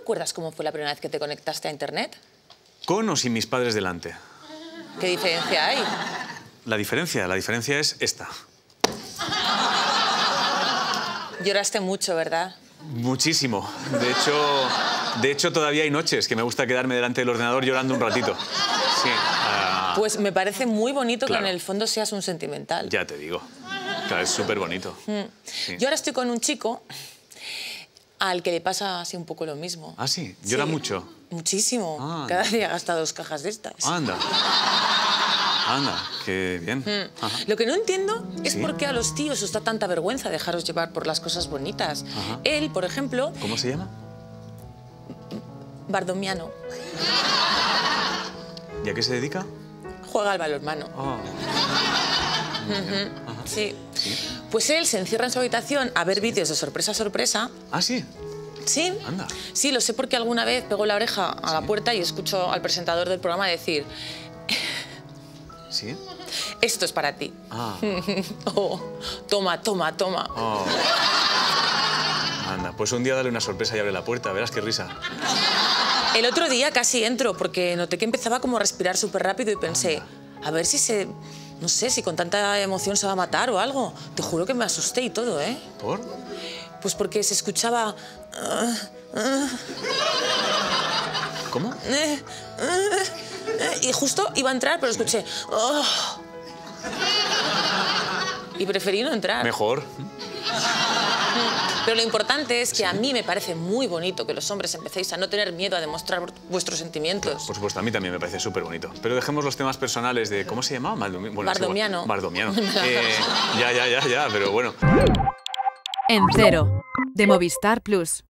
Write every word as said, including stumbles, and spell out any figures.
recuerdas cómo fue la primera vez que te conectaste a Internet? Con o sin mis padres delante. ¿Qué diferencia hay? La diferencia, la diferencia es esta. Lloraste mucho, ¿verdad? Muchísimo. De hecho, de hecho todavía hay noches que me gusta quedarme delante del ordenador llorando un ratito. Sí. Uh... Pues me parece muy bonito, claro, que en el fondo seas un sentimental. Ya te digo. Claro, es súper bonito. Mm. Sí. Yo ahora estoy con un chico al que le pasa así un poco lo mismo. ¿Ah, sí? ¿Llora sí. mucho? Muchísimo. Ah, Cada día gasta dos cajas de estas. Anda. Anda, qué bien. Mm. Lo que no entiendo es ¿Sí? por qué a los tíos os da tanta vergüenza dejaros llevar por las cosas bonitas. Ajá. Él, por ejemplo... ¿Cómo se llama? Bardomiano. ¿Y a qué se dedica? Juega al balonmano. Oh. Uh-huh. Ajá. Sí. sí. Pues él se encierra en su habitación a ver sí. vídeos de sorpresa a sorpresa. ¿Ah, sí? Sí. Anda. Sí, lo sé porque alguna vez pegó la oreja a sí. la puerta y escucho al presentador del programa decir... ¿Sí? Esto es para ti. Ah. Oh, toma, toma, toma. Oh. Anda, pues un día dale una sorpresa y abre la puerta, verás qué risa. El otro día casi entro porque noté que empezaba como a respirar súper rápido y pensé, Anda. a ver si se... No sé, si con tanta emoción se va a matar o algo. Te juro que me asusté y todo, ¿eh? ¿Por? Pues porque se escuchaba... ¿Cómo? Y justo iba a entrar, pero escuché... Oh. Y preferí no entrar. Mejor. Pero lo importante es que sí. a mí me parece muy bonito que los hombres empecéis a no tener miedo a demostrar vuestros sentimientos. Claro, por supuesto, a mí también me parece súper bonito. Pero dejemos los temas personales de... ¿Cómo se llamaba? Bueno, Bardomiano. Bardomiano. eh, ya, ya, ya, ya, pero bueno. En Cero, de Movistar Plus.